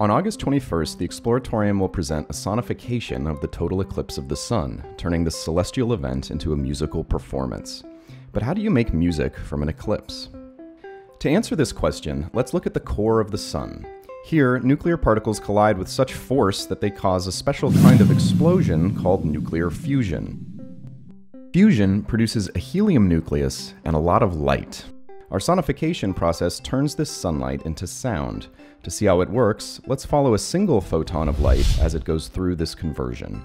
On August 21st, the Exploratorium will present a sonification of the total eclipse of the sun, turning this celestial event into a musical performance. But how do you make music from an eclipse? To answer this question, let's look at the core of the sun. Here, nuclear particles collide with such force that they cause a special kind of explosion called nuclear fusion. Fusion produces a helium nucleus and a lot of light. Our sonification process turns this sunlight into sound. To see how it works, let's follow a single photon of light as it goes through this conversion.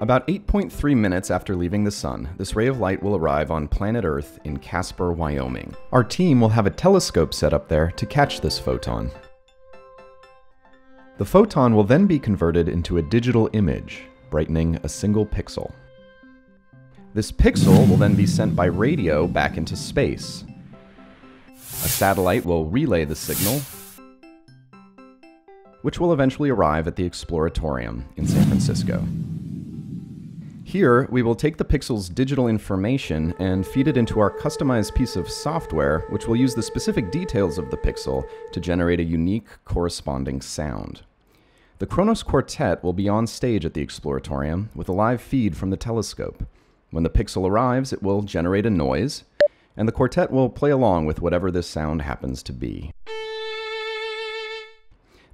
About 8.3 minutes after leaving the sun, this ray of light will arrive on planet Earth in Casper, Wyoming. Our team will have a telescope set up there to catch this photon. The photon will then be converted into a digital image, brightening a single pixel. This pixel will then be sent by radio back into space. A satellite will relay the signal, which will eventually arrive at the Exploratorium in San Francisco. Here, we will take the pixel's digital information and feed it into our customized piece of software, which will use the specific details of the pixel to generate a unique corresponding sound. The Kronos Quartet will be on stage at the Exploratorium with a live feed from the telescope. When the pixel arrives, it will generate a noise, and the quartet will play along with whatever this sound happens to be.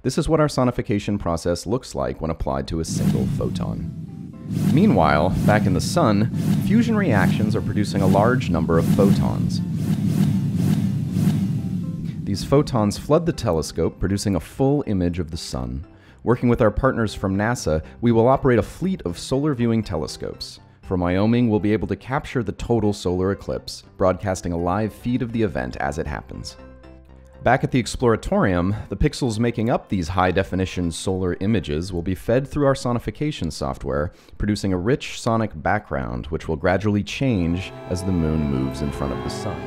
This is what our sonification process looks like when applied to a single photon. Meanwhile, back in the sun, fusion reactions are producing a large number of photons. These photons flood the telescope, producing a full image of the sun. Working with our partners from NASA, we will operate a fleet of solar viewing telescopes. From Wyoming, we'll be able to capture the total solar eclipse, broadcasting a live feed of the event as it happens. Back at the Exploratorium, the pixels making up these high-definition solar images will be fed through our sonification software, producing a rich sonic background which will gradually change as the moon moves in front of the sun.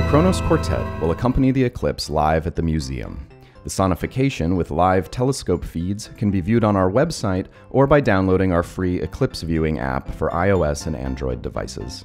The Kronos Quartet will accompany the eclipse live at the museum. The sonification with live telescope feeds can be viewed on our website or by downloading our free Eclipse Viewing app for iOS and Android devices.